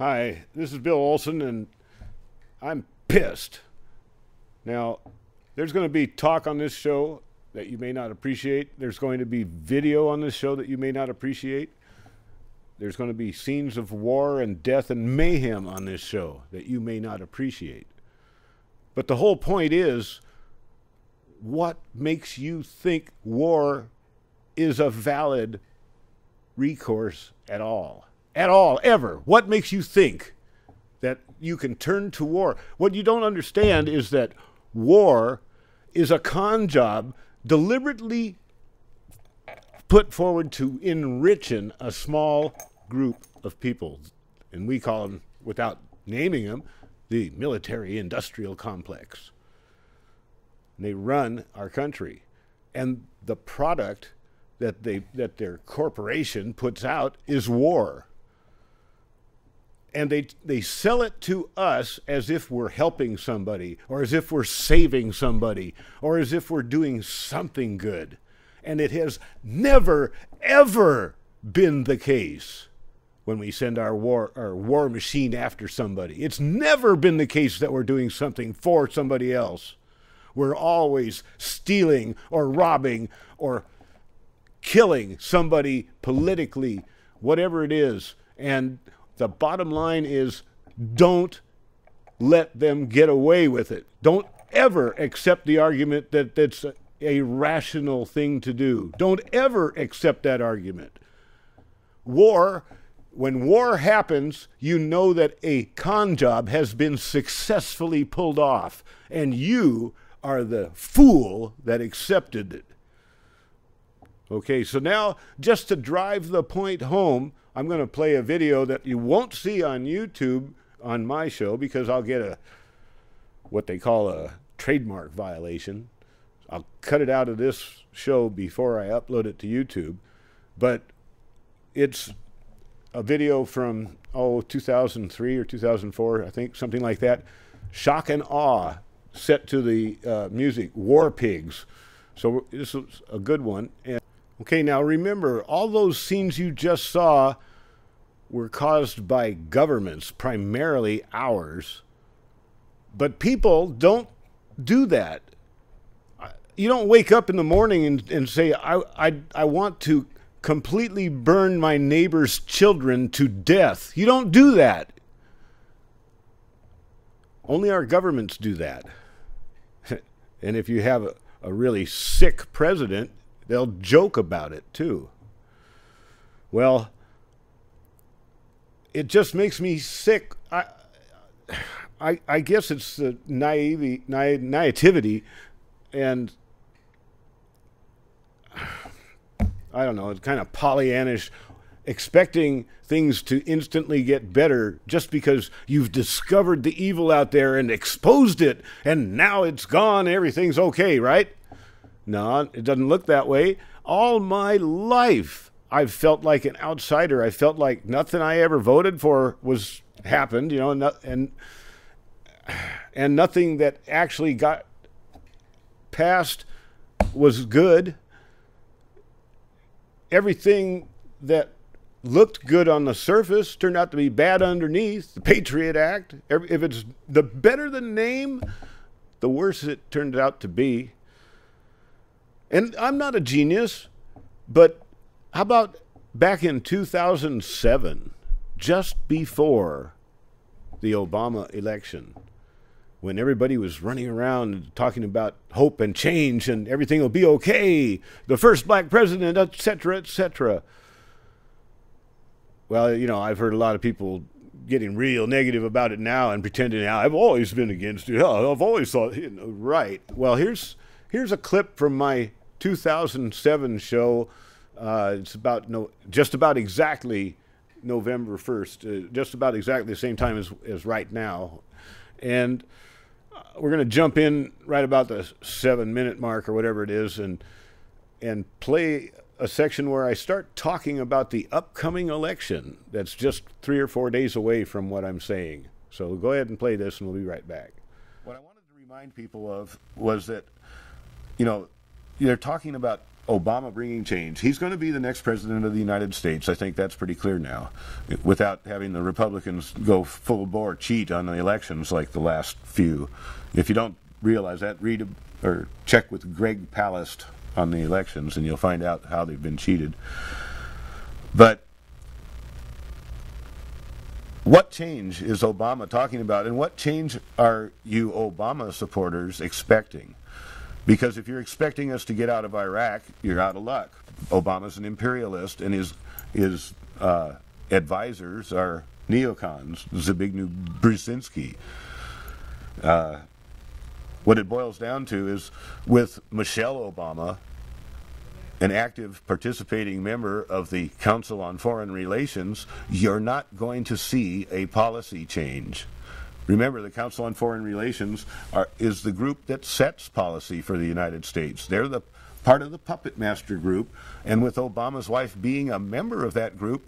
Hi, this is Bill Olson, and I'm pissed. Now, there's going to be talk on this show that you may not appreciate. There's going to be video on this show that you may not appreciate. There's going to be scenes of war and death and mayhem on this show that you may not appreciate. But the whole point is, what makes you think war is a valid recourse at all? At all, ever. What makes you think that you can turn to war? What you don't understand is that war is a con job deliberately put forward to enrich a small group of people. And we call them, without naming them, the military-industrial complex. They run our country, and the product that their corporation puts out is war, and they sell it to us as if we're helping somebody, or as if we're saving somebody, or as if we're doing something good. And it has never, ever been the case when we send our war machine after somebody. It's never been the case that we're doing something for somebody else. We're always stealing or robbing or killing somebody politically, whatever it is. And the bottom line is, don't let them get away with it. Don't ever accept the argument that that's a rational thing to do. Don't ever accept that argument. War, when war happens, you know that a con job has been successfully pulled off, and you are the fool that accepted it. Okay, so now, just to drive the point home, I'm going to play a video that you won't see on YouTube on my show, because I'll get a, what they call a trademark violation. I'll cut it out of this show before I upload it to YouTube. But it's a video from, 2003 or 2004, I think, something like that. Shock and Awe, set to the music, War Pigs. So this is a good one. And okay, now remember, all those scenes you just saw were caused by governments, primarily ours. But people don't do that. You don't wake up in the morning and say, I want to completely burn my neighbor's children to death. You don't do that. Only our governments do that. And if you have a really sick president, they'll joke about it too. Well, it just makes me sick. I guess it's the naivety and, I don't know, it's kind of Pollyannish, expecting things to instantly get better just because you've discovered the evil out there and exposed it, and now it's gone, everything's okay, right? No, it doesn't look that way. All my life, I've felt like an outsider. I felt like nothing I ever voted for was happened, you know, and nothing that actually got passed was good. Everything that looked good on the surface turned out to be bad underneath. The Patriot Act, if it's the better the name, the worse it turned out to be. And I'm not a genius, but how about back in 2007, just before the Obama election, when everybody was running around talking about hope and change and everything will be okay, the first black president, et cetera, et cetera. Well, you know, I've heard a lot of people getting real negative about it now and pretending, I've always been against it. I've always thought, you know, right. Well, here's a clip from my 2007 show. It's about just about exactly November 1st, just about exactly the same time as right now. And we're going to jump in right about the 7-minute mark or whatever it is and play a section where I start talking about the upcoming election that's just 3 or 4 days away from what I'm saying. So go ahead and play this and we'll be right back. What I wanted to remind people of was that, you know, they're talking about Obama bringing change. He's going to be the next president of the United States. I think that's pretty clear now, without having the Republicans go full bore cheat on the elections like the last few. If you don't realize that, read or check with Greg Palast on the elections, and you'll find out how they've been cheated. But what change is Obama talking about, and what change are you Obama supporters expecting? Because if you're expecting us to get out of Iraq, you're out of luck. Obama's an imperialist, and his advisors are neocons, Zbigniew Brzezinski. What it boils down to is, with Michelle Obama, an active participating member of the Council on Foreign Relations, you're not going to see a policy change. Remember, the Council on Foreign Relations is the group that sets policy for the United States. They're the part of the puppet master group, and with Obama's wife being a member of that group,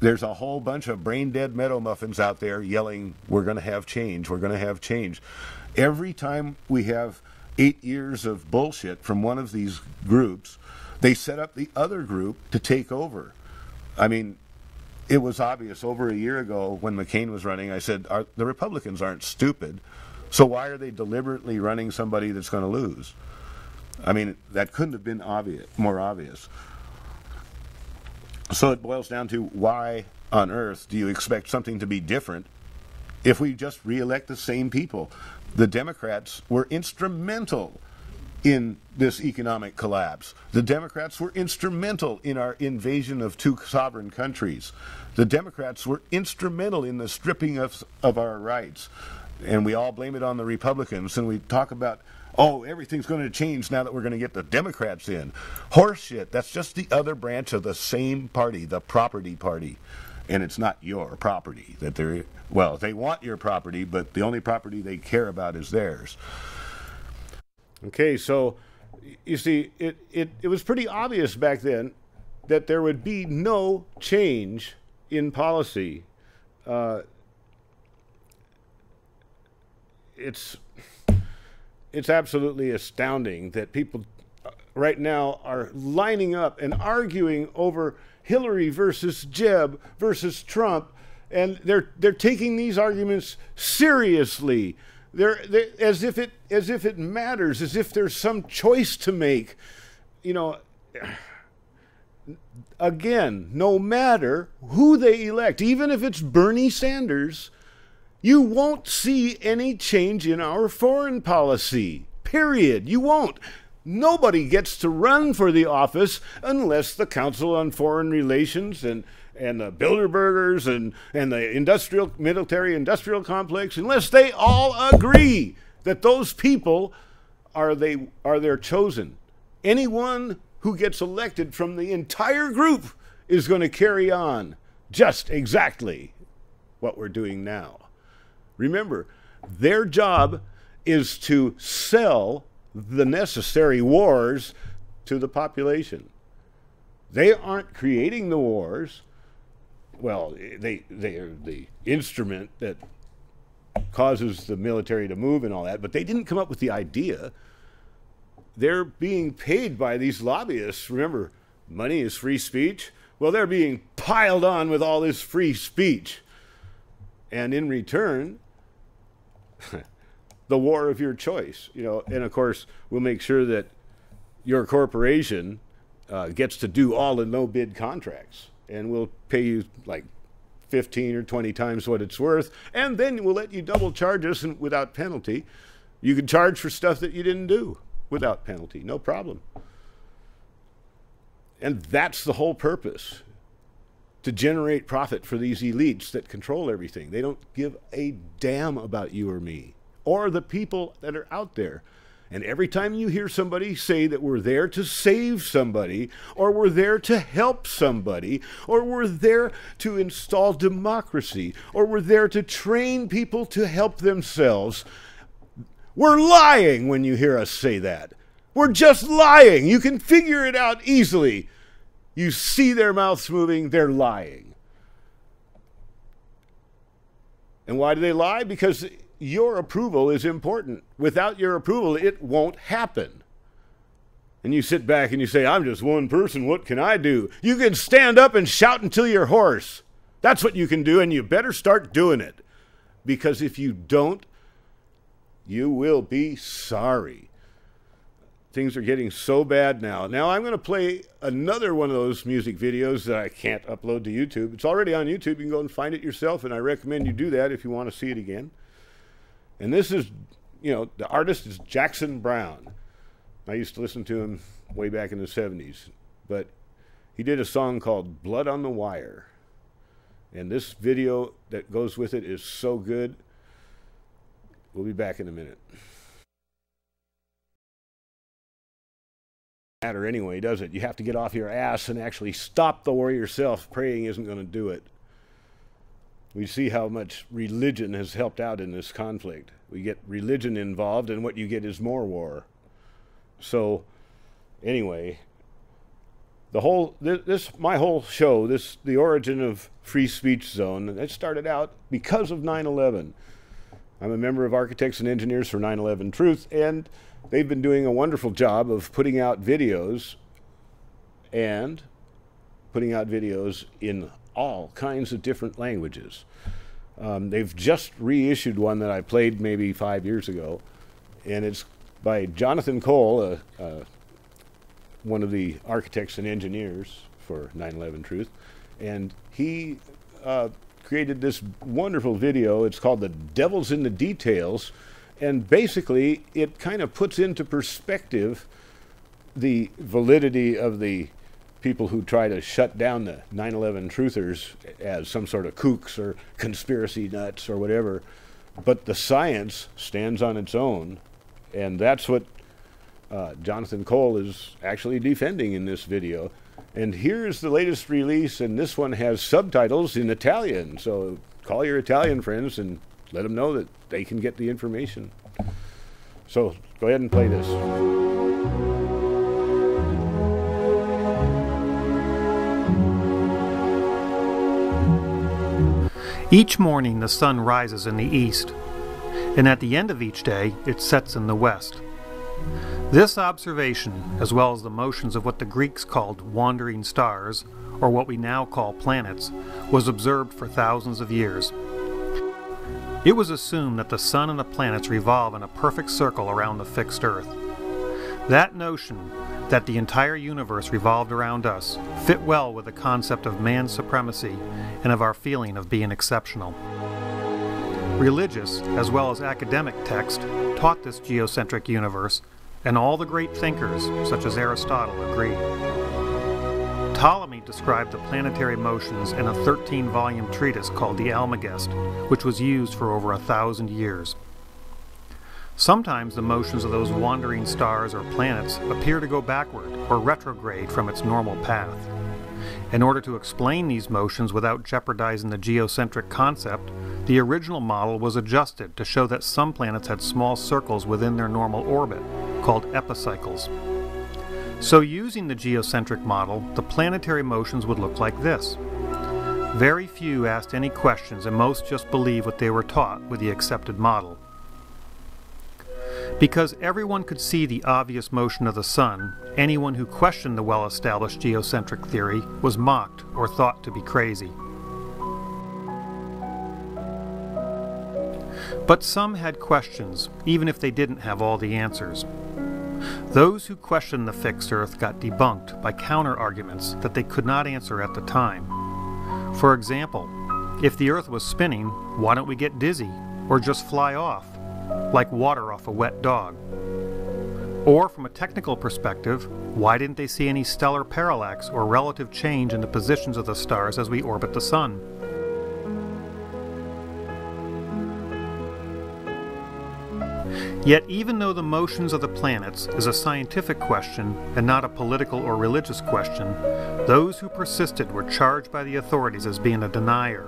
there's a whole bunch of brain-dead meadow muffins out there yelling, we're going to have change, we're going to have change. Every time we have 8 years of bullshit from one of these groups, they set up the other group to take over. I mean, it was obvious over a year ago when McCain was running. I said, the Republicans aren't stupid, so why are they deliberately running somebody that's going to lose? I mean, that couldn't have been more obvious. So it boils down to, why on earth do you expect something to be different if we just re-elect the same people? The Democrats were instrumental in this economic collapse. The Democrats were instrumental in our invasion of two sovereign countries. The Democrats were instrumental in the stripping us of our rights. And we all blame it on the Republicans, and we talk about, oh, everything's going to change now that we're going to get the Democrats in. Horseshit. That's just the other branch of the same party, the property party. And it's not your property that they're, well, they want your property, but the only property they care about is theirs. Okay, so you see, it was pretty obvious back then that there would be no change in policy. It's absolutely astounding that people right now are lining up and arguing over Hillary versus Jeb versus Trump, and they're taking these arguments seriously. They're as if it matters, as if there's some choice to make. You know, again, no matter who they elect, even if it's Bernie Sanders, you won't see any change in our foreign policy, period. You won't. Nobody gets to run for the office unless the Council on Foreign Relations and the Bilderbergers and the military-industrial complex, unless they all agree that those people are their chosen. Anyone who gets elected from the entire group is going to carry on just exactly what we're doing now. Remember, their job is to sell the necessary wars to the population. They aren't creating the wars. Well, they are the instrument that causes the military to move and all that, but they didn't come up with the idea. They're being paid by these lobbyists. Remember, money is free speech. Well, they're being piled on with all this free speech. And in return, the war of your choice, you know. And of course, we'll make sure that your corporation gets to do all and no bid contracts, and we'll pay you like 15 or 20 times what it's worth, and then we'll let you double charge us without penalty. You can charge for stuff that you didn't do without penalty, no problem. And that's the whole purpose, to generate profit for these elites that control everything. They don't give a damn about you or me or the people that are out there. And every time you hear somebody say that we're there to save somebody, or we're there to help somebody, or we're there to install democracy, or we're there to train people to help themselves, we're lying when you hear us say that. We're just lying. You can figure it out easily. You see their mouths moving, they're lying. And why do they lie? Because your approval is important. Without your approval, it won't happen. and you sit back and you say, I'm just one person, what can I do? You can stand up and shout until you're hoarse. That's what you can do, and you better start doing it. Because if you don't, you will be sorry. Things are getting so bad now. Now I'm going to play another one of those music videos that I can't upload to YouTube. It's already on YouTube. You can go and find it yourself, and I recommend you do that if you want to see it again. And this is, you know, the artist is Jackson Brown. I used to listen to him way back in the 70s, but he did a song called Blood on the Wire. And this video that goes with it is so good. We'll be back in a minute. Matter anyway, does it? You have to get off your ass and actually stop the war yourself. Praying isn't going to do it. We see how much religion has helped out in this conflict. We get religion involved, and what you get is more war. So, anyway, the whole my whole show, the origin of Free Speech Zone, that started out because of 9/11. I'm a member of Architects and Engineers for 9/11 Truth, and they've been doing a wonderful job of putting out videos in all kinds of different languages. They've just reissued one that I played maybe 5 years ago, and it's by Jonathan Cole, one of the architects and engineers for 9/11 Truth, and he created this wonderful video. It's called The Devil's in the Details, and basically it kind of puts into perspective the validity of the people who try to shut down the 9/11 truthers as some sort of kooks or conspiracy nuts or whatever. But the science stands on its own, and that's what Jonathan Cole is actually defending in this video. And here's the latest release, and this one has subtitles in Italian, so call your Italian friends and let them know that they can get the information. So go ahead and play this. Each morning the sun rises in the east, and at the end of each day it sets in the west. This observation, as well as the motions of what the Greeks called wandering stars, or what we now call planets, was observed for thousands of years. It was assumed that the sun and the planets revolve in a perfect circle around the fixed earth. That notion, that the entire universe revolved around us, fit well with the concept of man's supremacy and of our feeling of being exceptional. Religious as well as academic texts taught this geocentric universe, and all the great thinkers, such as Aristotle, agreed. Ptolemy described the planetary motions in a 13-volume treatise called The Almagest, which was used for over 1,000 years. Sometimes the motions of those wandering stars or planets appear to go backward or retrograde from its normal path. In order to explain these motions without jeopardizing the geocentric concept, the original model was adjusted to show that some planets had small circles within their normal orbit, called epicycles. So using the geocentric model, the planetary motions would look like this. Very few asked any questions, and most just believed what they were taught with the accepted model. Because everyone could see the obvious motion of the sun, anyone who questioned the well-established geocentric theory was mocked or thought to be crazy. But some had questions, even if they didn't have all the answers. Those who questioned the fixed Earth got debunked by counter-arguments that they could not answer at the time. For example, if the Earth was spinning, why don't we get dizzy or just fly off, like water off a wet dog? Or from a technical perspective, why didn't they see any stellar parallax or relative change in the positions of the stars as we orbit the sun? Yet even though the motions of the planets is a scientific question and not a political or religious question, those who persisted were charged by the authorities as being a denier,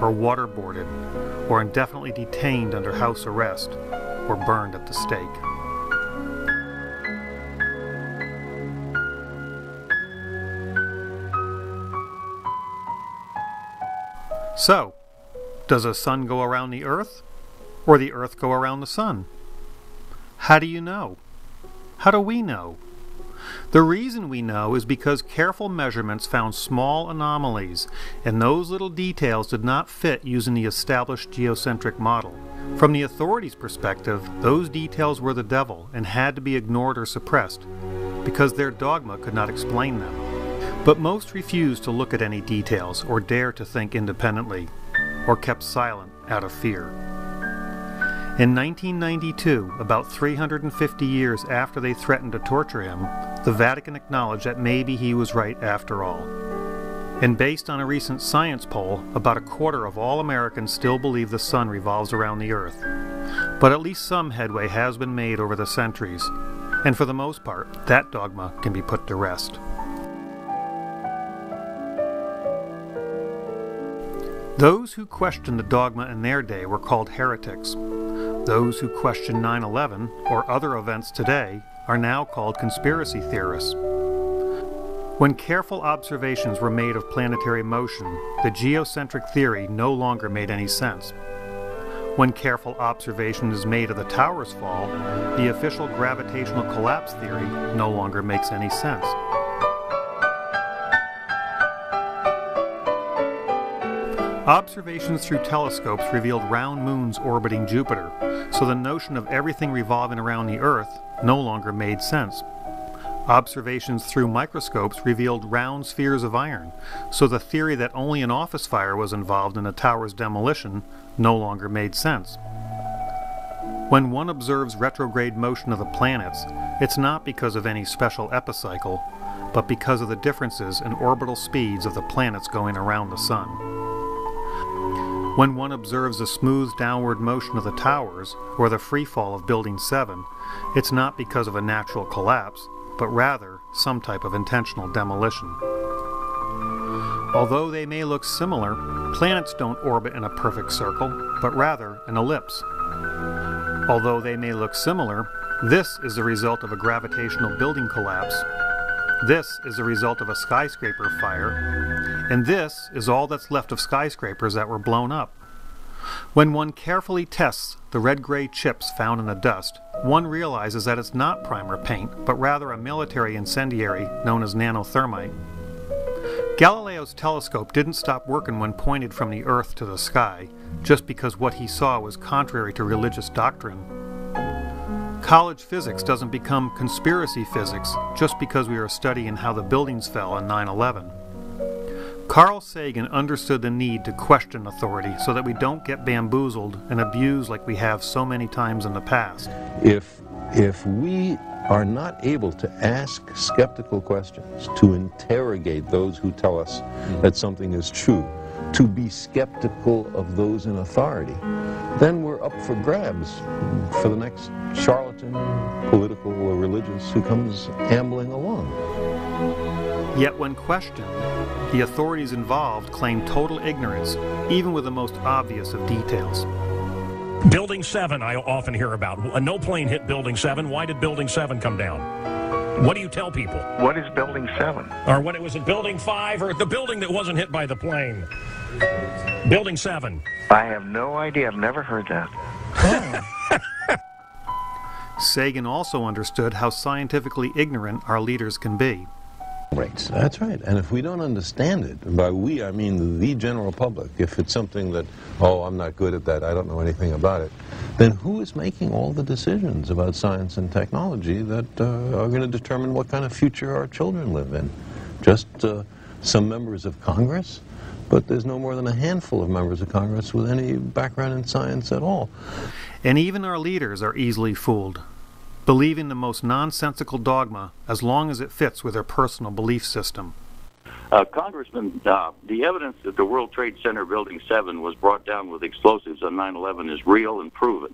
or waterboarded, or indefinitely detained under house arrest, or burned at the stake. So, does the sun go around the earth, or the earth go around the sun? How do you know? How do we know? The reason we know is because careful measurements found small anomalies, and those little details did not fit using the established geocentric model. From the authorities' perspective, those details were the devil and had to be ignored or suppressed, because their dogma could not explain them. But most refused to look at any details or dare to think independently, or kept silent out of fear. In 1992, about 350 years after they threatened to torture him, the Vatican acknowledged that maybe he was right after all. And based on a recent science poll, about a quarter of all Americans still believe the sun revolves around the earth. But at least some headway has been made over the centuries, and for the most part, that dogma can be put to rest. Those who questioned the dogma in their day were called heretics. Those who question 9/11 or other events today are now called conspiracy theorists. When careful observations were made of planetary motion, the geocentric theory no longer made any sense. When careful observation is made of the tower's fall, the official gravitational collapse theory no longer makes any sense. Observations through telescopes revealed round moons orbiting Jupiter, so the notion of everything revolving around the Earth no longer made sense. Observations through microscopes revealed round spheres of iron, so the theory that only an office fire was involved in a tower's demolition no longer made sense. When one observes retrograde motion of the planets, it's not because of any special epicycle, but because of the differences in orbital speeds of the planets going around the Sun. When one observes the smooth downward motion of the towers, or the free fall of Building 7, it's not because of a natural collapse, but rather some type of intentional demolition. Although they may look similar, planets don't orbit in a perfect circle, but rather an ellipse. Although they may look similar, this is the result of a gravitational building collapse. This is the result of a skyscraper fire, and this is all that's left of skyscrapers that were blown up. When one carefully tests the red-gray chips found in the dust, one realizes that it's not primer paint, but rather a military incendiary known as nanothermite. Galileo's telescope didn't stop working when pointed from the Earth to the sky, just because what he saw was contrary to religious doctrine. College physics doesn't become conspiracy physics just because we are studying how the buildings fell on 9/11. Carl Sagan understood the need to question authority so that we don't get bamboozled and abused like we have so many times in the past. If we are not able to ask skeptical questions, to interrogate those who tell us that something is true, to be skeptical of those in authority, then we're up for grabs for the next charlatan, political or religious, who comes ambling along. Yet when questioned, the authorities involved claim total ignorance, even with the most obvious of details. Building 7 I often hear about. No plane hit Building 7. Why did Building 7 come down? What do you tell people? What is Building 7? Or what it was at Building 5, or the building that wasn't hit by the plane? Building 7. I have no idea. I've never heard that. Oh. Sagan also understood how scientifically ignorant our leaders can be. Right. That's right. And if we don't understand it, and by we I mean the general public, if it's something that, oh, I'm not good at that, I don't know anything about it, then who is making all the decisions about science and technology that are going to determine what kind of future our children live in? Just some members of Congress? But there's no more than a handful of members of Congress with any background in science at all. And even our leaders are easily fooled, believing the most nonsensical dogma as long as it fits with their personal belief system. Congressman, the evidence that the World Trade Center Building 7 was brought down with explosives on 9/11 is real and proven,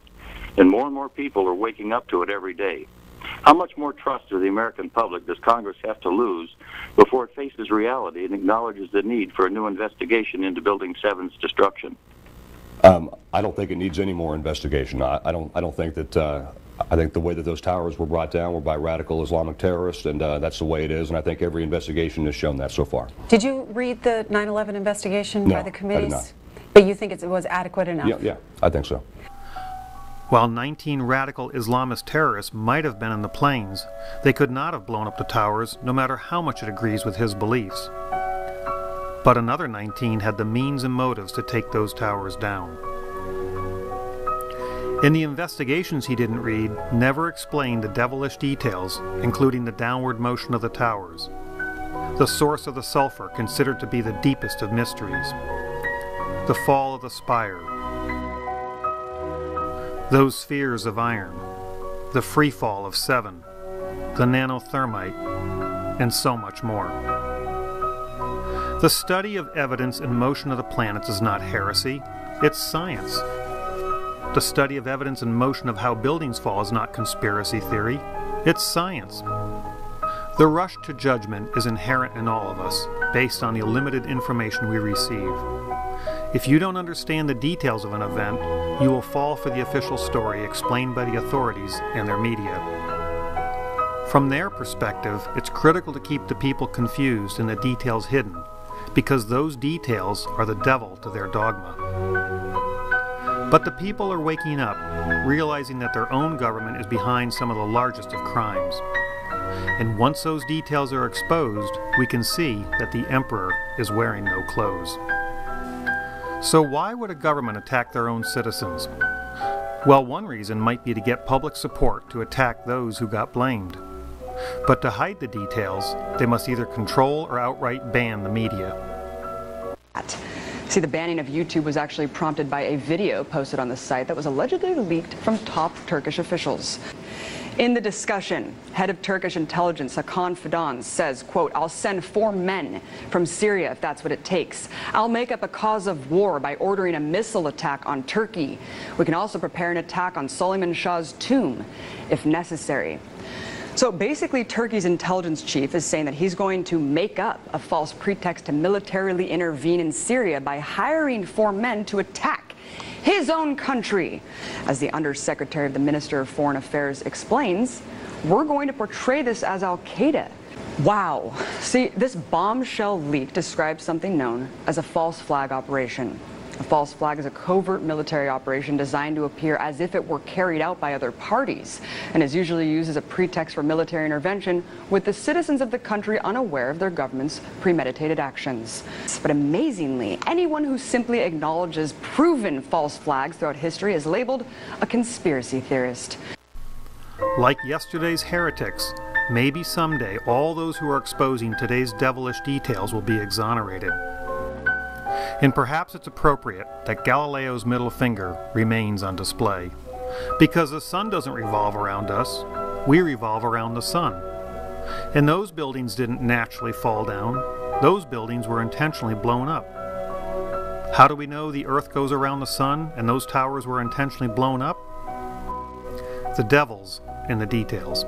and more people are waking up to it every day. How much more trust of the American public does Congress have to lose before it faces reality and acknowledges the need for a new investigation into Building 7's destruction? I don't think it needs any more investigation. I don't think that... I think the way that those towers were brought down were by radical Islamic terrorists, and that's the way it is, and I think every investigation has shown that so far. Did you read the 9/11 investigation by the committees? I did not. But you think it was adequate enough? Yeah, I think so. While 19 radical Islamist terrorists might have been in the planes, they could not have blown up the towers, no matter how much it agrees with his beliefs. But another 19 had the means and motives to take those towers down. In the investigations he didn't read, never explained the devilish details, including the downward motion of the towers, the source of the sulfur considered to be the deepest of mysteries, the fall of the spire, those spheres of iron, the freefall of 7, the nanothermite, and so much more. The study of evidence and motion of the planets is not heresy, it's science. The study of evidence and motion of how buildings fall is not conspiracy theory, it's science. The rush to judgment is inherent in all of us, based on the limited information we receive. If you don't understand the details of an event, you will fall for the official story explained by the authorities and their media. From their perspective, it's critical to keep the people confused and the details hidden, because those details are the devil to their dogma. But the people are waking up, realizing that their own government is behind some of the largest of crimes. And once those details are exposed, we can see that the emperor is wearing no clothes. So why would a government attack their own citizens? Well, one reason might be to get public support to attack those who got blamed. But to hide the details, they must either control or outright ban the media. See, the banning of YouTube was actually prompted by a video posted on the site that was allegedly leaked from top Turkish officials. In the discussion, head of Turkish intelligence Hakan Fidan says, quote, "I'll send 4 men from Syria if that's what it takes. I'll make up a cause of war by ordering a missile attack on Turkey. We can also prepare an attack on Suleyman Shah's tomb if necessary." So basically, Turkey's intelligence chief is saying that he's going to make up a false pretext to militarily intervene in Syria by hiring 4 men to attack his own country. As the Undersecretary of the Minister of Foreign Affairs explains, we're going to portray this as Al-Qaeda. Wow. See, this bombshell leak describes something known as a false flag operation. A false flag is a covert military operation designed to appear as if it were carried out by other parties and is usually used as a pretext for military intervention, with the citizens of the country unaware of their government's premeditated actions. But amazingly, anyone who simply acknowledges proven false flags throughout history is labeled a conspiracy theorist. Like yesterday's heretics, maybe someday all those who are exposing today's devilish details will be exonerated. And perhaps it's appropriate that Galileo's middle finger remains on display. Because the sun doesn't revolve around us, we revolve around the sun. And those buildings didn't naturally fall down, those buildings were intentionally blown up. How do we know the earth goes around the sun and those towers were intentionally blown up? The devil's in the details.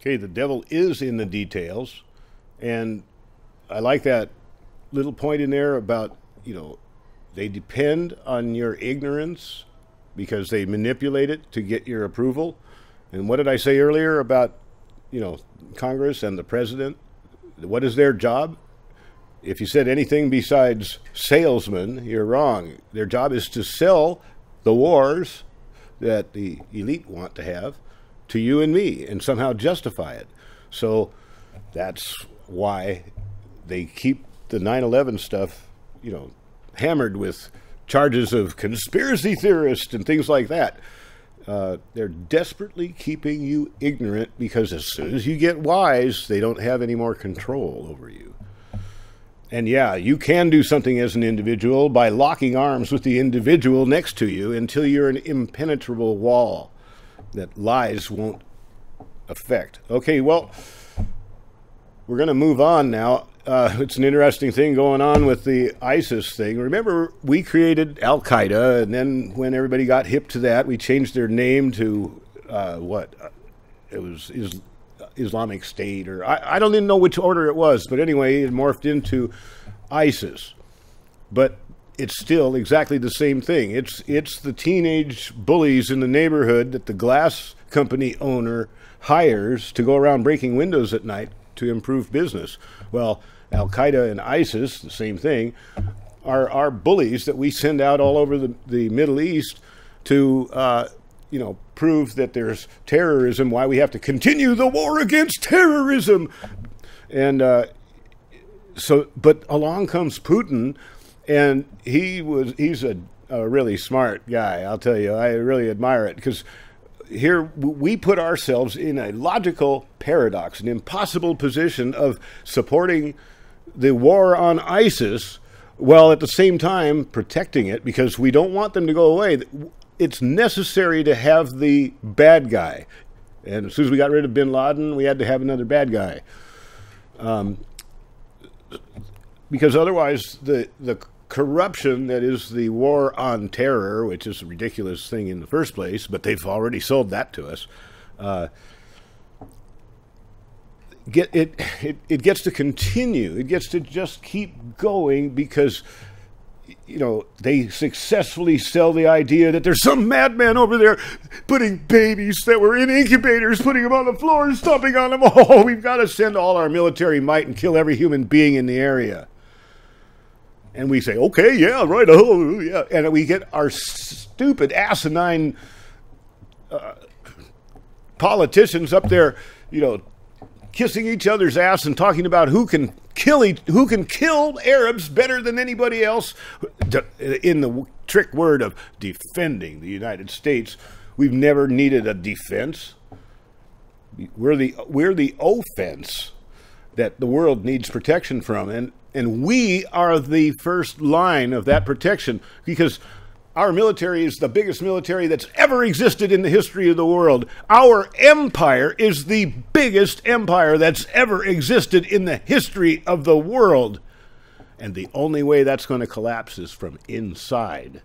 Okay, the devil is in the details, and I like that little point in there about, you know, they depend on your ignorance because they manipulate it to get your approval. And what did I say earlier about, you know, Congress and the president? What is their job? If you said anything besides salesman, you're wrong. Their job is to sell the wars that the elite want to have to you and me, and somehow justify it. So that's why they keep the 9/11 stuff, you know, hammered with charges of conspiracy theorists and things like that. They're desperately keeping you ignorant, because as soon as you get wise, they don't have any more control over you. And yeah, you can do something as an individual by locking arms with the individual next to you until you're an impenetrable wall that lies won't affect. Okay, well, we're going to move on now. It's an interesting thing going on with the ISIS thing. Remember, we created Al-Qaeda, and then when everybody got hip to that, we changed their name to, what? It was Islamic State, or I don't even know which order it was, but anyway, it morphed into ISIS. But it's still exactly the same thing. It's the teenage bullies in the neighborhood that the glass company owner hires to go around breaking windows at night to improve business. Well, Al-Qaeda and ISIS, the same thing, are bullies that we send out all over the Middle East to you know, prove that there's terrorism, why we have to continue the war against terrorism. And so, but along comes Putin, and he's a really smart guy, I'll tell you. I really admire it, because here we put ourselves in a logical paradox, an impossible position of supporting the war on ISIS while at the same time protecting it, because we don't want them to go away. It's necessary to have the bad guy. And as soon as we got rid of bin Laden, we had to have another bad guy. Because otherwise the corruption that is the war on terror, which is a ridiculous thing in the first place, but they've already sold that to us, it gets to continue. It gets to just keep going, because you know, they successfully sell the idea that there's some madman over there putting babies that were in incubators, putting them on the floor and stomping on them. Oh, we've got to send all our military might and kill every human being in the area. And we say, okay, yeah, right, oh, yeah. And we get our stupid, asinine politicians up there, you know, kissing each other's ass and talking about who can kill Arabs better than anybody else, in the trick word of defending the United States. We've never needed a defense. We're the offense that the world needs protection from, and we are the first line of that protection, because our military is the biggest military that's ever existed in the history of the world. Our empire is the biggest empire that's ever existed in the history of the world. And the only way that's going to collapse is from inside.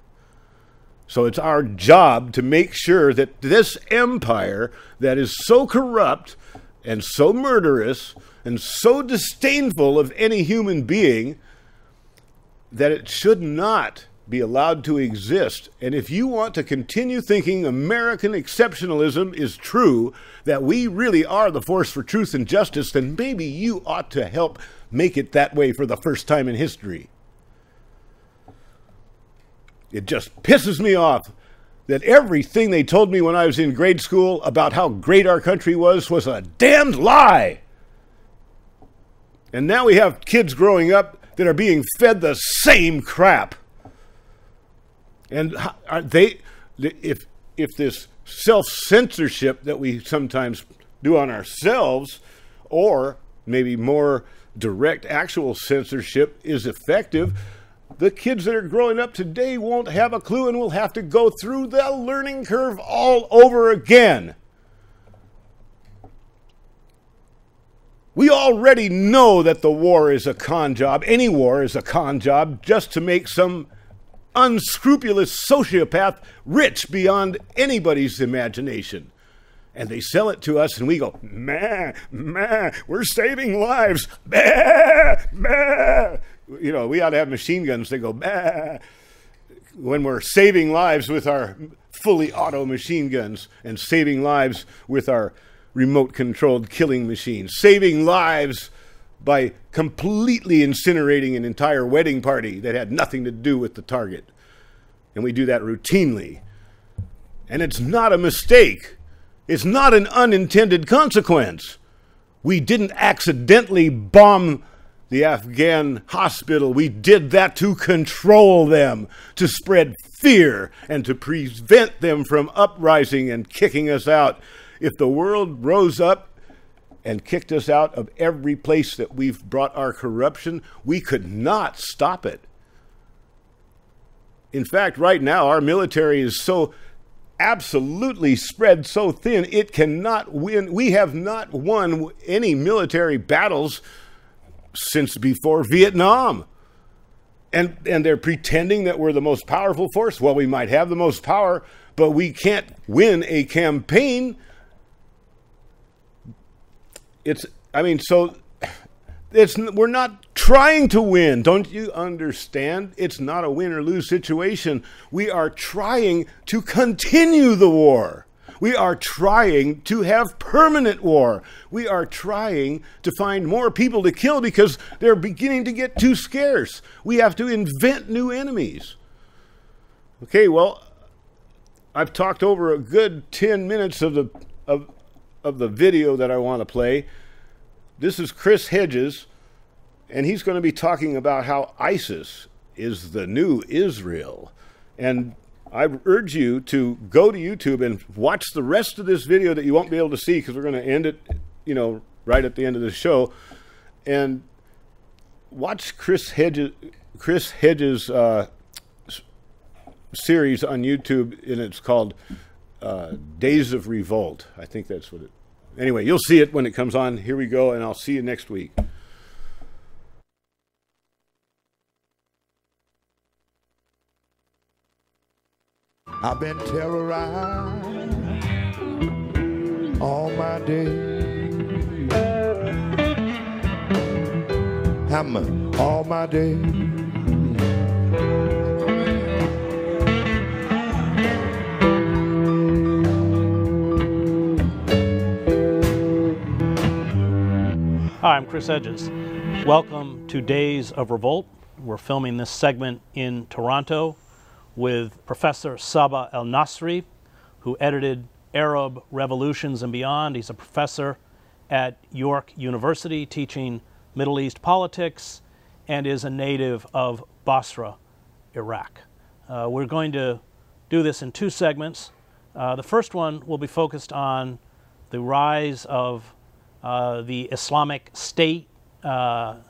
So it's our job to make sure that this empire that is so corrupt and so murderous and so disdainful of any human being, that it should not be allowed to exist. And if you want to continue thinking American exceptionalism is true, that we really are the force for truth and justice, then maybe you ought to help make it that way for the first time in history. It just pisses me off that everything they told me when I was in grade school about how great our country was a damned lie. And now we have kids growing up that are being fed the same crap. And if this self-censorship that we sometimes do on ourselves, or maybe more direct actual censorship, is effective, the kids that are growing up today won't have a clue and will have to go through the learning curve all over again. We already know that the war is a con job. Any war is a con job, just to make some unscrupulous sociopath rich beyond anybody's imagination. And they sell it to us, and we go, we're saving lives. You know, we ought to have machine guns that go, when we're saving lives with our fully auto machine guns, and saving lives with our remote-controlled killing machines, saving lives by completely incinerating an entire wedding party that had nothing to do with the target. And we do that routinely. And it's not a mistake. It's not an unintended consequence. We didn't accidentally bomb the Afghan hospital. We did that to control them, to spread fear, and to prevent them from uprising and kicking us out. If the world rose up and kicked us out of every place that we've brought our corruption, we could not stop it. In fact, right now, our military is so absolutely spread so thin, it cannot win. We have not won any military battles since before Vietnam. And they're pretending that we're the most powerful force. Well, we might have the most power, but we can't win a campaign. It's, I mean, so it's, we're not trying to win. Don't you understand? It's not a win or lose situation. We are trying to continue the war. We are trying to have permanent war. We are trying to find more people to kill because they're beginning to get too scarce. We have to invent new enemies. Okay, well, I've talked over a good 10 minutes of the video that I want to play. This is Chris Hedges, and he's going to be talking about how ISIS is the new Israel. And I urge you to go to YouTube and watch the rest of this video that you won't be able to see because we're going to end it, you know, right at the end of the show. And watch Chris Hedges' series on YouTube, and it's called Days of Revolt. I think that's what it... Anyway, you'll see it when it comes on. Here we go, and I'll see you next week. I've been terrorized all my days. Hammered all my days. Hi, I'm Chris Hedges. Welcome to Days of Revolt. We're filming this segment in Toronto with Professor Sabah Alnasseri, who edited Arab Revolutions and Beyond. He's a professor at York University teaching Middle East politics and is a native of Basra, Iraq. We're going to do this in two segments. The first one will be focused on the rise of the Islamic State known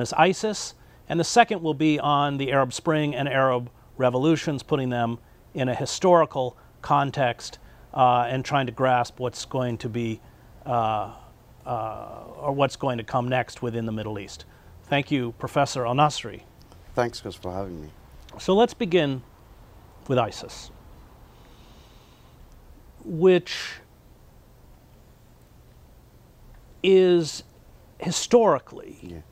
as ISIS, and the second will be on the Arab Spring and Arab revolutions, putting them in a historical context and trying to grasp what's going to be or what's going to come next within the Middle East. Thank you, Professor Alnasseri. Thanks, Chris, for having me. So let's begin with ISIS, which is historically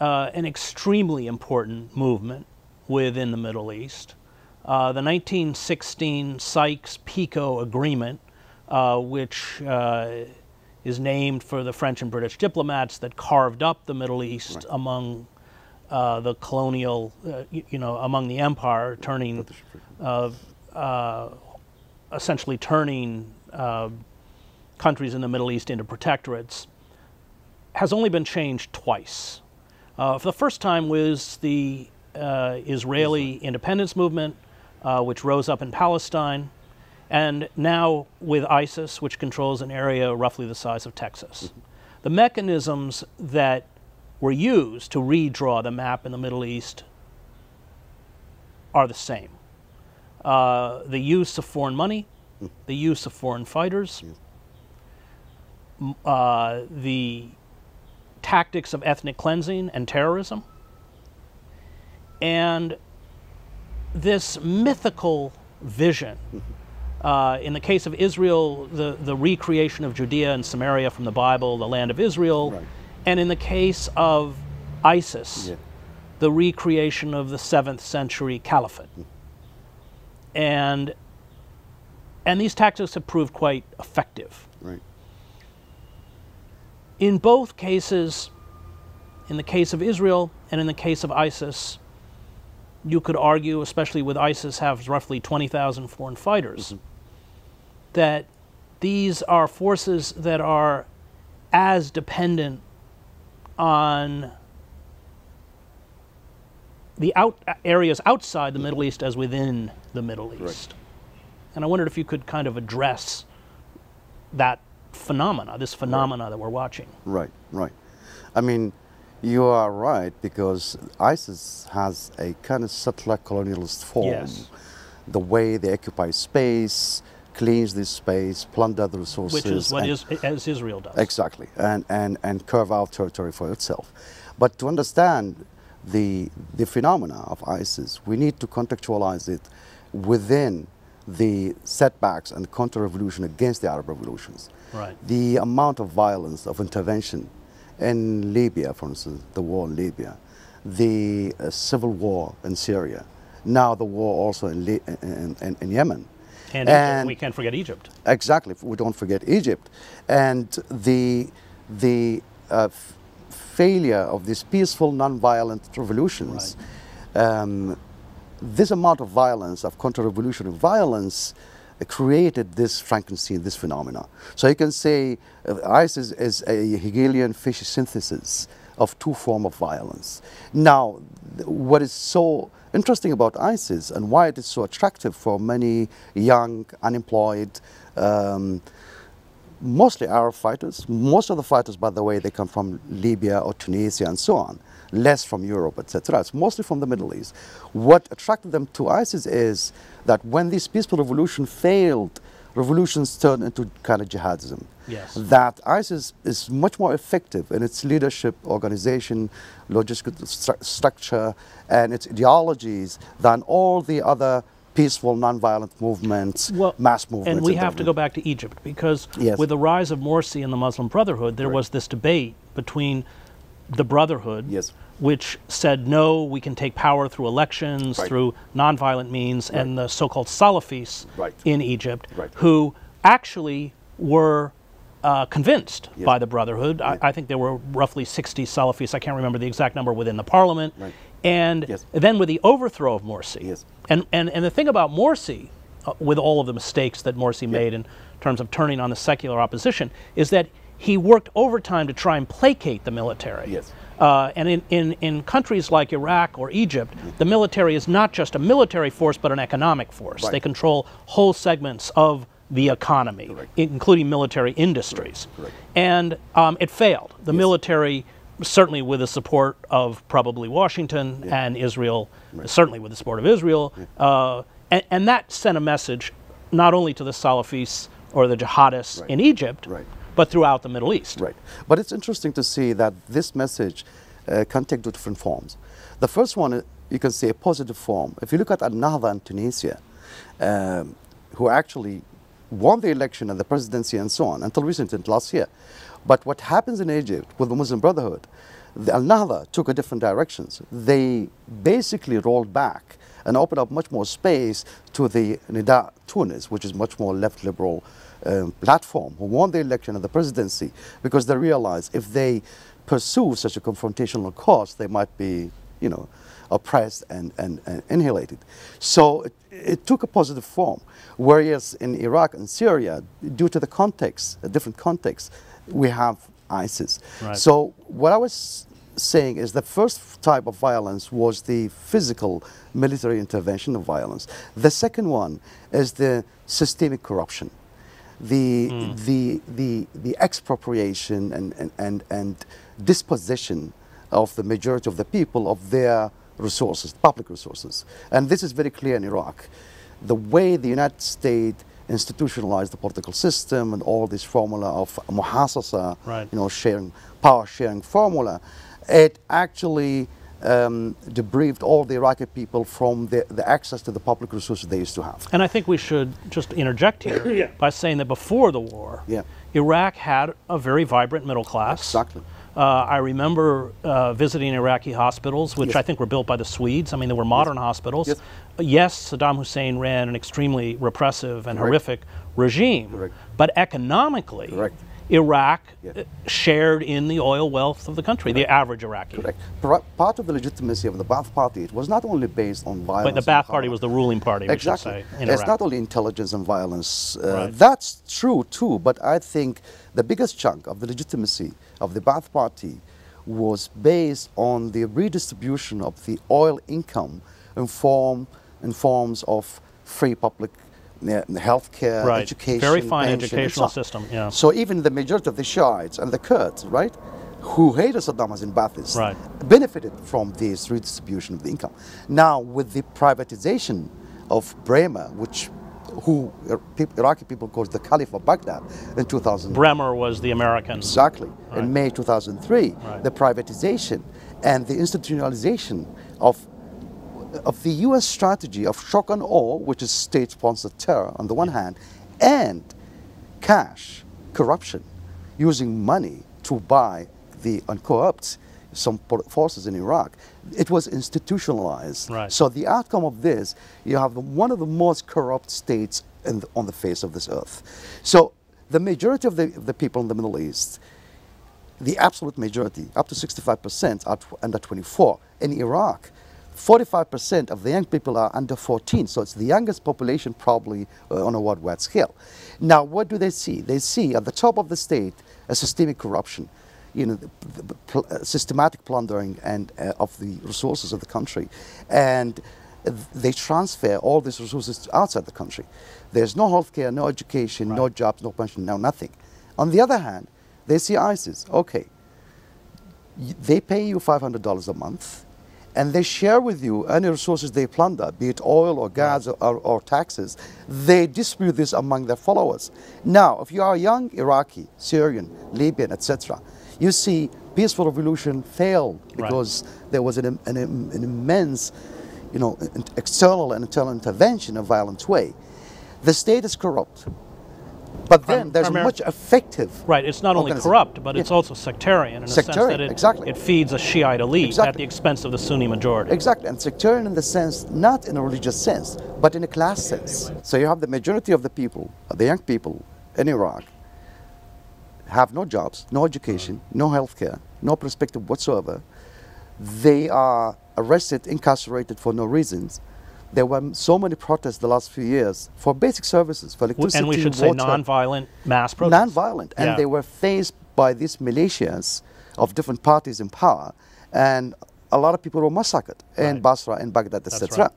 an extremely important movement within the Middle East. The 1916 Sykes-Picot Agreement, which is named for the French and British diplomats that carved up the Middle East among the colonial, among the empire, turning, essentially turning countries in the Middle East into protectorates, has only been changed twice. For the first time was the Israeli independence movement, which rose up in Palestine, and now with ISIS, which controls an area roughly the size of Texas. Mm-hmm. The mechanisms that were used to redraw the map in the Middle East are the same. The use of foreign money, the use of foreign fighters, the tactics of ethnic cleansing and terrorism, and this mythical vision, in the case of Israel, the recreation of Judea and Samaria from the Bible, the land of Israel, and in the case of ISIS, the recreation of the 7th century caliphate. And these tactics have proved quite effective. In both cases, in the case of Israel and in the case of ISIS, you could argue, especially with ISIS, have roughly 20,000 foreign fighters, that these are forces that are as dependent on the areas outside the Middle East as within the Middle East. And I wondered if you could kind of address that phenomena, this phenomena that we're watching. I mean, you are right, because ISIS has a kind of settler colonialist form. The way they occupy space, cleanse this space, plunder the resources. Which is what as Israel does. Exactly, and carve out territory for itself. But to understand the phenomena of ISIS, we need to contextualize it within the setbacks and counter-revolution against the Arab revolutions. The amount of violence, of intervention in Libya, for instance, the war in Libya, the civil war in Syria, now the war also in Yemen. And we can't forget Egypt. Exactly, we don't forget Egypt. And the failure of these peaceful, non-violent revolutions, right. This amount of violence, of counter-revolutionary violence, created this Frankenstein, this phenomena. So you can say ISIS is a Hegelian fish synthesis of two forms of violence. Now, what is so interesting about ISIS and why it is so attractive for many young, unemployed, mostly Arab fighters. Most of the fighters, by the way, they come from Libya or Tunisia and so on, less from Europe, etc. It's mostly from the Middle East. What attracted them to ISIS is that when this peaceful revolution failed, revolutions turned into kind of jihadism. Yes. That ISIS is much more effective in its leadership, organization, logistical structure, and its ideologies than all the other peaceful, nonviolent movements, well, mass movements. And we have to go back to Egypt, because yes. with the rise of Morsi and the Muslim Brotherhood, there right. was this debate between the Brotherhood, yes. which said, no, we can take power through elections, right. through nonviolent means, right. and the so-called Salafis right. in Egypt, right. who actually were convinced yes. by the Brotherhood. Yes. I think there were roughly 60 Salafis, I can't remember the exact number, within the parliament. Right. And yes. then with the overthrow of Morsi, yes. and the thing about Morsi, with all of the mistakes that Morsi yes. made in terms of turning on the secular opposition, is that he worked overtime to try and placate the military. Yes. And in countries like Iraq or Egypt, yes. the military is not just a military force, but an economic force. Right. They control whole segments of the economy, correct. Including military industries. Correct. Correct. And it failed. The yes. military, certainly with the support of probably Washington yeah. and Israel, right. certainly with the support of Israel, yeah. And that sent a message not only to the Salafis or the jihadists right. in Egypt, right. but throughout the Middle East. Right. But it's interesting to see that this message can take two different forms. The first one, you can say a positive form. If you look at Al-Nahda in Tunisia, who actually won the election and the presidency and so on, until recently, last year. But what happens in Egypt with the Muslim Brotherhood, the Al-Nahda took a different direction. They basically rolled back and opened up much more space to the Nida Tunis, which is much more left liberal platform, who won the election and the presidency, because they realized if they pursue such a confrontational course, they might be, you know, oppressed and annihilated. So it took a positive form. Whereas in Iraq and Syria, due to the context, a different context, we have ISIS. Right. So what I was saying is the first type of violence was the physical military intervention of violence. The second one is the systemic corruption, the expropriation and dispossession of the majority of the people of their resources, public resources. And this is very clear in Iraq. The way the United States institutionalized the political system and all this formula of muhasasa, right. you know, sharing, power sharing formula, it actually deprived all the Iraqi people from the access to the public resources they used to have. And I think we should just interject here yeah. by saying that before the war, yeah. Iraq had a very vibrant middle class. Exactly. I remember visiting Iraqi hospitals, which yes. I think were built by the Swedes. I mean, they were modern yes. hospitals. Yes. Yes, Saddam Hussein ran an extremely repressive and correct. Horrific regime, correct. But economically, correct. Iraq yes. shared in the oil wealth of the country, correct. The average Iraqi. Correct. Part of the legitimacy of the Ba'ath Party, it was not only based on violence. But the Ba'ath Party was the ruling party, exactly. we should say, in Iraq. It's not only intelligence and violence. Right. That's true, too, but I think the biggest chunk of the legitimacy of the Ba'ath Party was based on the redistribution of the oil income in forms of free public healthcare, right. education, very fine pension, educational system. Yeah. So even the majority of the Shiites and the Kurds, right, who hated Saddam Hussein Baathists, right. benefited from this redistribution of the income. Now with the privatization of Bremer, which who Iraqi people called the Caliph of Baghdad in 2000. Bremer was the American. Exactly. Right. In May 2003, right. the privatization and the institutionalization of the U.S. strategy of shock and awe, which is state-sponsored terror on the one hand, and cash, corruption, using money to buy the uncorrupt, some forces in Iraq. It was institutionalized. Right. So the outcome of this, you have one of the most corrupt states in the, on the face of this earth. So the majority of the people in the Middle East, the absolute majority, up to 65% are under 24. In Iraq, 45% of the young people are under 14, so it's the youngest population probably on a worldwide scale. Now, what do they see? They see at the top of the state a systemic corruption, you know, systematic plundering and of the resources of the country, and they transfer all these resources to outside the country. There's no healthcare, no education, right. No jobs, no pension, no nothing. On the other hand, they see ISIS. Okay, they pay you $500 a month, and they share with you any resources they plunder, be it oil or gas or taxes. They distribute this among their followers. Now, if you are a young Iraqi, Syrian, Libyan, etc., you see peaceful revolution failed because there was an immense, you know, external and internal intervention in a violent way. The state is corrupt. But then there's much effective. Right, it's not only corrupt, but it's also sectarian in the sense that it feeds a Shiite elite at the expense of the Sunni majority. Exactly, and sectarian in the sense, not in a religious sense, but in a class sense. So you have the majority of the people, the young people in Iraq, have no jobs, no education, no healthcare, no perspective whatsoever. They are arrested, incarcerated for no reasons. There were so many protests the last few years for basic services, for electricity, and we should water, say non-violent mass protests. Non-violent, and they were faced by these militias of different parties in power, and a lot of people were massacred in Basra and Baghdad, etc. Right.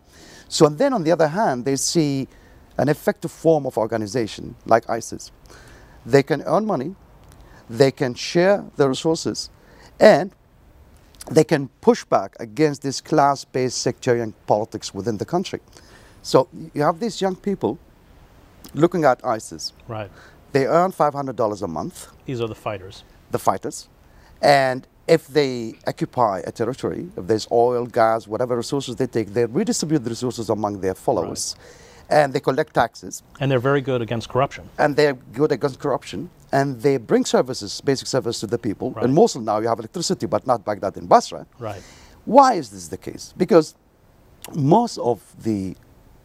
So and then, on the other hand, they see an effective form of organization like ISIS. They can earn money, they can share the resources, and they can push back against this class-based sectarian politics within the country. So you have these young people looking at ISIS. Right. They earn $500 a month. These are the fighters. The fighters. And if they occupy a territory, if there's oil, gas, whatever resources they take, they redistribute the resources among their followers. Right. And they collect taxes. And they're very good against corruption. And they're good against corruption. And they bring services, basic services to the people. Right. In Mosul now you have electricity, but not Baghdad and Basra. Right. Why is this the case? Because most of the,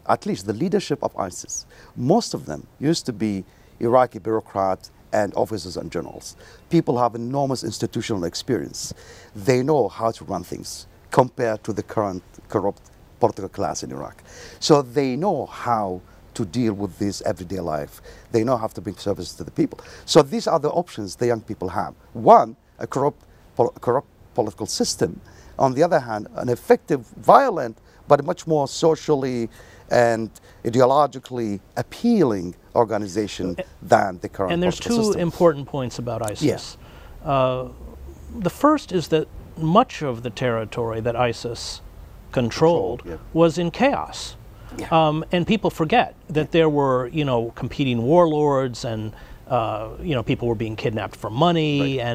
at least the leadership of ISIS, most of them used to be Iraqi bureaucrats and officers and generals. People have enormous institutional experience. They know how to run things compared to the current corrupt political class in Iraq. So they know how to deal with this everyday life. They know how to bring services to the people. So these are the options the young people have. One, a corrupt political system. On the other hand, an effective, violent, but much more socially and ideologically appealing organization than the current political system. And there's two important points about ISIS. Yes. The first is that much of the territory that ISIS controlled was in chaos. Yeah. And people forget that there were, you know, competing warlords and, you know, people were being kidnapped for money. Right.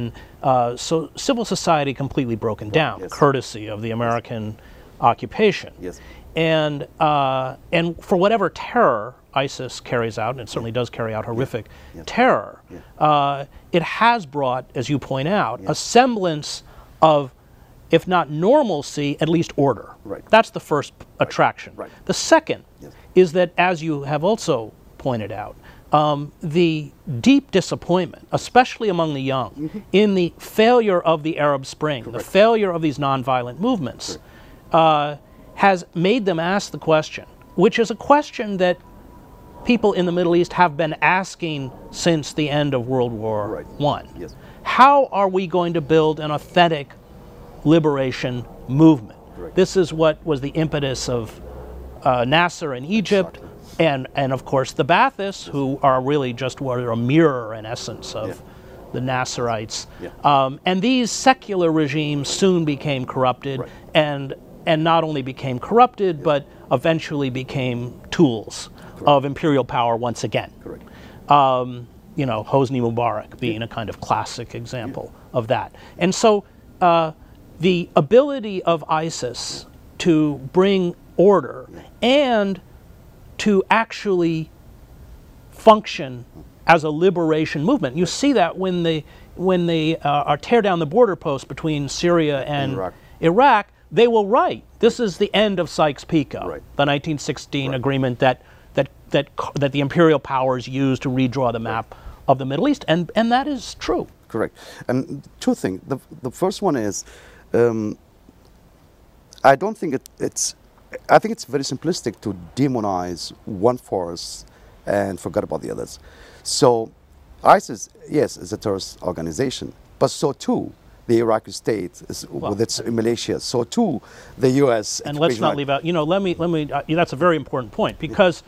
And so civil society completely broken down, courtesy of the American occupation. Yes. And for whatever terror ISIS carries out, and it certainly does carry out horrific terror, it has brought, as you point out, a semblance of, if not normalcy, at least order. Right. That's the first attraction. Right. The second is that, as you have also pointed out, the deep disappointment, especially among the young, in the failure of the Arab Spring, the failure of these nonviolent movements, has made them ask the question, which is a question that people in the Middle East have been asking since the end of World War I. Yes. How are we going to build an authentic liberation movement? Correct. This is what was the impetus of Nasser in Egypt, and of course the Ba'athists, who are really just a mirror in essence of the Nasserites. Yeah. And these secular regimes soon became corrupted, and not only became corrupted, but eventually became tools of imperial power once again. Correct. You know, Hosni Mubarak being a kind of classic example of that. And so the ability of ISIS to bring order and to actually function as a liberation movement. You see that when the when they tear down the border post between Syria and Iraq, they will write, this is the end of Sykes-Picot, the 1916 agreement that the imperial powers used to redraw the map of the Middle East, and that is true. Correct. Two things. The first one is, I don't think I think it's very simplistic to demonize one force and forget about the others. So ISIS, yes, is a terrorist organization, but so too the Iraqi state is, with its militia. So too the U.S. And let's not leave out. You know, let me. That's a very important point, because.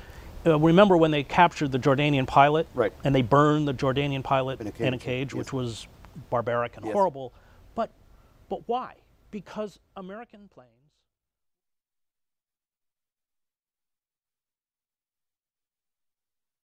Remember when they captured the Jordanian pilot, and they burned the Jordanian pilot in a cage, which was barbaric and horrible. But why? Because American planes.